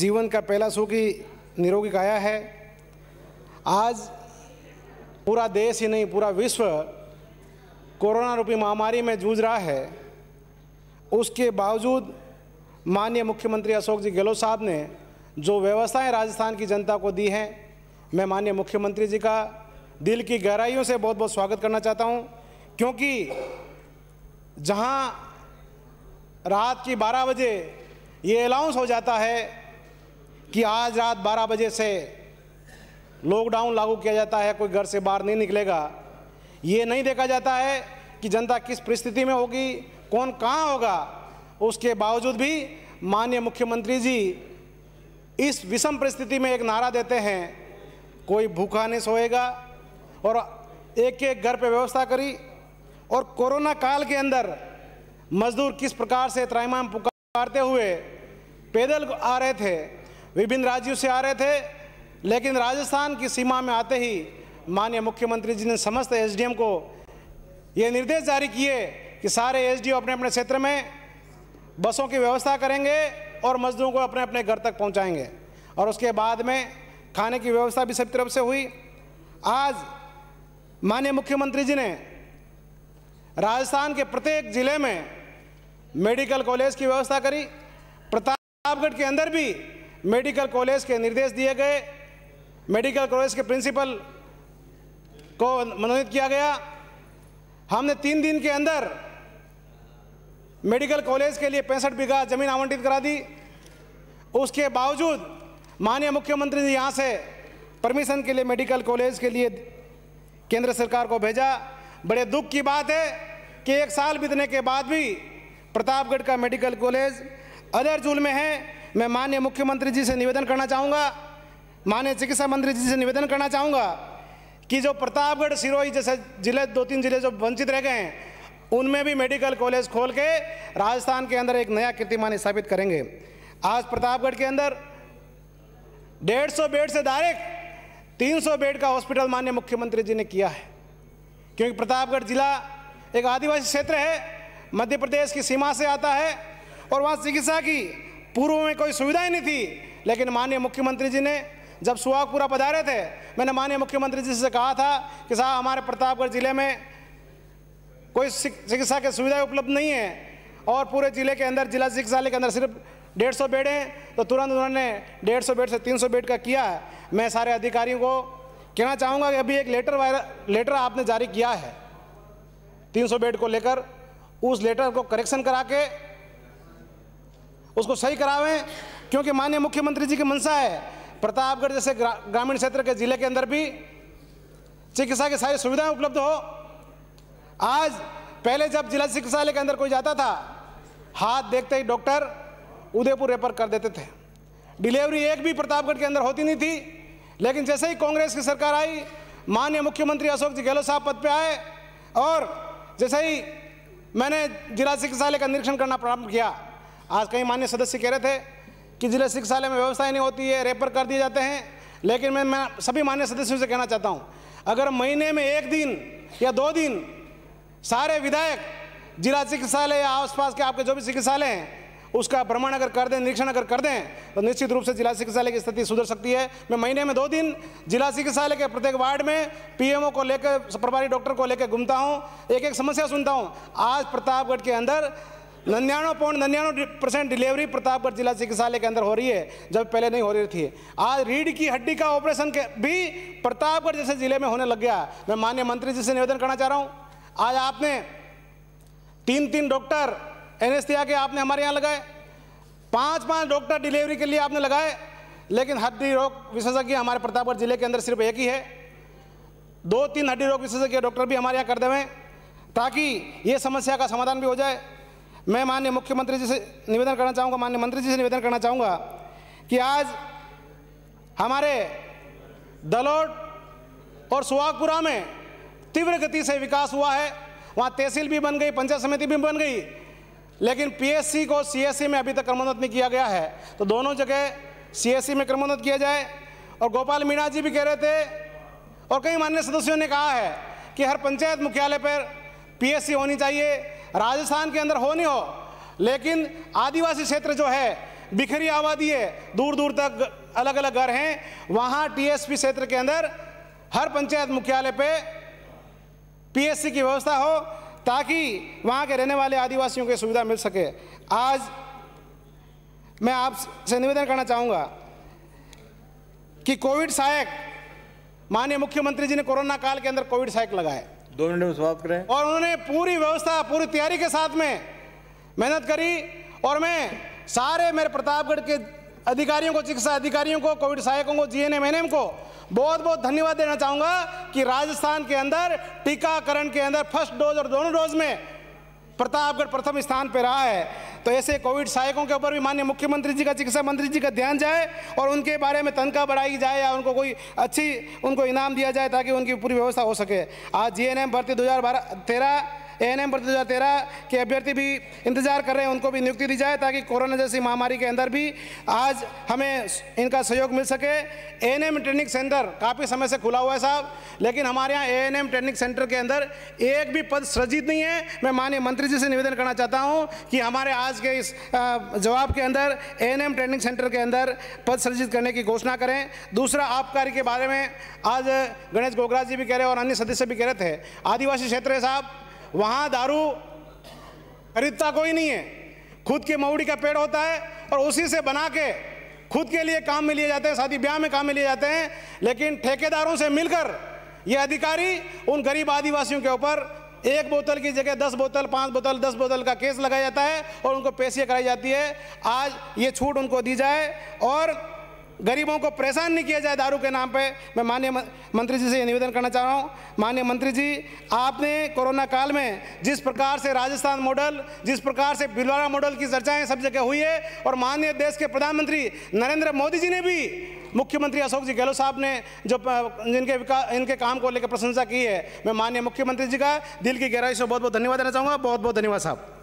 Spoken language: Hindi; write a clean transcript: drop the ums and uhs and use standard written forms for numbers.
जीवन का पहला सुख ही निरोगी काया है। आज पूरा देश ही नहीं पूरा विश्व कोरोना रूपी महामारी में जूझ रहा है। उसके बावजूद माननीय मुख्यमंत्री अशोक जी गहलोत साहब ने जो व्यवस्थाएं राजस्थान की जनता को दी हैं, मैं माननीय मुख्यमंत्री जी का दिल की गहराइयों से बहुत बहुत स्वागत करना चाहता हूं, क्योंकि जहां रात की 12 बजे ये अनाउंस हो जाता है कि आज रात 12 बजे से लॉकडाउन लागू किया जाता है, कोई घर से बाहर नहीं निकलेगा, ये नहीं देखा जाता है कि जनता किस परिस्थिति में होगी, कौन कहाँ होगा। उसके बावजूद भी माननीय मुख्यमंत्री जी इस विषम परिस्थिति में एक नारा देते हैं, कोई भूखा नहीं सोएगा, और एक एक घर पे व्यवस्था करी। और कोरोना काल के अंदर मजदूर किस प्रकार से त्राहिमाम पुकारते हुए पैदल आ रहे थे, विभिन्न राज्यों से आ रहे थे, लेकिन राजस्थान की सीमा में आते ही माननीय मुख्यमंत्री जी ने समस्त एसडीएम को ये निर्देश जारी किए कि सारे एसडीओ अपने अपने क्षेत्र में बसों की व्यवस्था करेंगे और मजदूरों को अपने अपने घर तक पहुंचाएंगे। और उसके बाद में खाने की व्यवस्था भी सब तरफ से हुई। आज माननीय मुख्यमंत्री जी ने राजस्थान के प्रत्येक जिले में मेडिकल कॉलेज की व्यवस्था करी। प्रतापगढ़ के अंदर भी मेडिकल कॉलेज के निर्देश दिए गए, मेडिकल कॉलेज के प्रिंसिपल को मनोनीत किया गया। हमने 3 दिन के अंदर मेडिकल कॉलेज के लिए 65 बीघा जमीन आवंटित करा दी। उसके बावजूद माननीय मुख्यमंत्री जी यहाँ से परमिशन के लिए मेडिकल कॉलेज के लिए केंद्र सरकार को भेजा। बड़े दुख की बात है कि 1 साल बीतने के बाद भी प्रतापगढ़ का मेडिकल कॉलेज अधर झूल में है। मैं माननीय मुख्यमंत्री जी से निवेदन करना चाहूँगा, माननीय चिकित्सा मंत्री जी से निवेदन करना चाहूँगा कि जो प्रतापगढ़ सिरोही जैसे जिले 2-3 जिले जो वंचित रह गए हैं, उनमें भी मेडिकल कॉलेज खोल के राजस्थान के अंदर एक नया कीर्तिमान स्थापित करेंगे। आज प्रतापगढ़ के अंदर 150 बेड से डायरेक्ट 300 बेड का हॉस्पिटल माननीय मुख्यमंत्री जी ने किया है, क्योंकि प्रतापगढ़ जिला एक आदिवासी क्षेत्र है, मध्य प्रदेश की सीमा से आता है, और वहाँ चिकित्सा की पूर्व में कोई सुविधाएं नहीं थी। लेकिन माननीय मुख्यमंत्री जी ने जब सुवागपुरा पधारे थे, मैंने माननीय मुख्यमंत्री जी से कहा था कि साहब हमारे प्रतापगढ़ जिले में कोई चिकित्सा की सुविधाएँ उपलब्ध नहीं है और पूरे जिले के अंदर जिला चिकित्सालय के अंदर सिर्फ 150 बेड हैं, तो तुरंत उन्होंने 150 बेड से 300 बेड का किया है। मैं सारे अधिकारियों को कहना चाहूँगा कि अभी एक लेटर आपने जारी किया है 300 बेड को लेकर, उस लेटर को करेक्शन करा के उसको सही करावें, क्योंकि माननीय मुख्यमंत्री जी की मंशा है प्रतापगढ़ जैसे ग्रामीण क्षेत्र के जिले के अंदर भी चिकित्सा की सारी सुविधाएं उपलब्ध हो। आज पहले जब जिला चिकित्सालय के अंदर कोई जाता था, हाथ देखते ही डॉक्टर उदयपुर रेफर कर देते थे, डिलीवरी एक भी प्रतापगढ़ के अंदर होती नहीं थी। लेकिन जैसे ही कांग्रेस की सरकार आई, माननीय मुख्यमंत्री अशोक जी गहलोत साहब पद पे आए, और जैसे ही मैंने जिला चिकित्सालय का निरीक्षण करना प्रारंभ किया, आज कई माननीय सदस्य कह रहे थे कि जिला चिकित्सालय में व्यवस्था नहीं होती है, रेफर कर दिए जाते हैं। लेकिन मैं सभी माननीय सदस्यों से कहना चाहता हूँ, अगर महीने में 1 दिन या 2 दिन सारे विधायक जिला चिकित्सालय या आसपास के आपके जो भी चिकित्सालय हैं उसका भ्रमण अगर कर दें, निरीक्षण अगर कर दें, तो निश्चित रूप से जिला चिकित्सालय की स्थिति सुधर सकती है। मैं महीने में 2 दिन जिला चिकित्सालय के प्रत्येक वार्ड में पीएमओ को लेकर, प्रभारी डॉक्टर को लेकर घूमता हूं, एक एक समस्या सुनता हूं। आज प्रतापगढ़ के अंदर 99.99% डिलीवरी प्रतापगढ़ जिला चिकित्सालय के अंदर हो रही है, जब पहले नहीं हो रही थी। आज रीढ़ की हड्डी का ऑपरेशन भी प्रतापगढ़ जैसे जिले में होने लग गया। मैं माननीय मंत्री जी से निवेदन करना चाह रहा हूँ, आज आपने 3-3 डॉक्टर एनेस्थीसिया के आपने हमारे यहाँ लगाए, 5-5 डॉक्टर डिलीवरी के लिए आपने लगाए, लेकिन हड्डी रोग विशेषज्ञ हमारे प्रतापगढ़ जिले के अंदर सिर्फ एक ही है। 2-3 हड्डी रोग विशेषज्ञ डॉक्टर भी हमारे यहाँ कर देवें, ताकि ये समस्या का समाधान भी हो जाए। मैं माननीय मुख्यमंत्री जी से निवेदन करना चाहूँगा, माननीय मंत्री जी से निवेदन करना चाहूँगा कि आज हमारे दलोट और सुवागपुरा में तीव्र गति से विकास हुआ है, वहाँ तहसील भी बन गई, पंचायत समिति भी बन गई, लेकिन पीएससी को सीएससी में अभी तक क्रमोन्नत नहीं किया गया है, तो दोनों जगह सीएससी में क्रमोन्नत किया जाए। और गोपाल मीणा जी भी कह रहे थे और कई माननीय सदस्यों ने कहा है कि हर पंचायत मुख्यालय पर पीएससी होनी चाहिए। राजस्थान के अंदर हो नहीं हो, लेकिन आदिवासी क्षेत्र जो है बिखरी आबादी है, दूर दूर तक अलग अलग घर हैं। वहाँ टीएसपी क्षेत्र के अंदर हर पंचायत मुख्यालय पे पीएससी की व्यवस्था हो ताकि वहाँ के रहने वाले आदिवासियों को सुविधा मिल सके। आज मैं आपसे निवेदन करना चाहूँगा कि कोविड सहायक, माननीय मुख्यमंत्री जी ने कोरोना काल के अंदर कोविड सहायक लगाए, 2 मिनट में समाप्त करें, और उन्होंने पूरी व्यवस्था पूरी तैयारी के साथ में मेहनत करी। और मैं सारे मेरे प्रतापगढ़ के अधिकारियों को, चिकित्सा अधिकारियों को, कोविड सहायकों को, GNM NM को बहुत बहुत धन्यवाद देना चाहूँगा कि राजस्थान के अंदर टीकाकरण के अंदर फर्स्ट डोज और दोनों डोज में प्रतापगढ़ प्रथम स्थान पर रहा है। तो ऐसे कोविड सहायकों के ऊपर भी माननीय मुख्यमंत्री जी का, चिकित्सा मंत्री जी का ध्यान जाए और उनके बारे में तनख्वाह बढ़ाई जाए या उनको कोई अच्छी, उनको इनाम दिया जाए ताकि उनकी पूरी व्यवस्था हो सके। आज GNM भर्ती 2013, ANM भर्ती 2013 के अभ्यर्थी भी इंतजार कर रहे हैं, उनको भी नियुक्ति दी जाए ताकि कोरोना जैसी महामारी के अंदर भी आज हमें इनका सहयोग मिल सके। ANM ट्रेनिंग सेंटर काफ़ी समय से खुला हुआ है साहब, लेकिन हमारे यहाँ ANM ट्रेनिंग सेंटर के अंदर एक भी पद सृजित नहीं है। मैं माननीय मंत्री जी से निवेदन करना चाहता हूँ कि हमारे आज के इस जवाब के अंदर ANM ट्रेनिंग सेंटर के अंदर पद सृजित करने की घोषणा करें। दूसरा, आप कार्य के बारे में आज गणेश गोगराज जी भी कह रहे और अन्य सदस्य भी कह रहे थे, आदिवासी क्षेत्र है साहब, वहाँ दारू खरीदता कोई नहीं है, खुद के महुड़ी का पेड़ होता है और उसी से बना के खुद के लिए काम में लिए जाते हैं, शादी ब्याह में काम में लिए जाते हैं। लेकिन ठेकेदारों से मिलकर ये अधिकारी उन गरीब आदिवासियों के ऊपर 1 बोतल की जगह 10 बोतल, 5 बोतल, 10 बोतल का केस लगाया जाता है और उनको पेशी कराई जाती है। आज ये छूट उनको दी जाए और गरीबों को परेशान नहीं किया जाए दारू के नाम पे। मैं माननीय मंत्री जी से ये निवेदन करना चाह रहा हूँ, माननीय मंत्री जी, आपने कोरोना काल में जिस प्रकार से राजस्थान मॉडल, जिस प्रकार से भिलवाड़ा मॉडल की चर्चाएं सब जगह हुई है और माननीय देश के प्रधानमंत्री नरेंद्र मोदी जी ने भी, मुख्यमंत्री अशोक जी गहलोत साहब ने जो जिनके इनके काम को लेकर प्रशंसा की है, मैं माननीय मुख्यमंत्री जी का दिल की गहराई से बहुत बहुत धन्यवाद देना चाहूँगा। बहुत बहुत धन्यवाद साहब।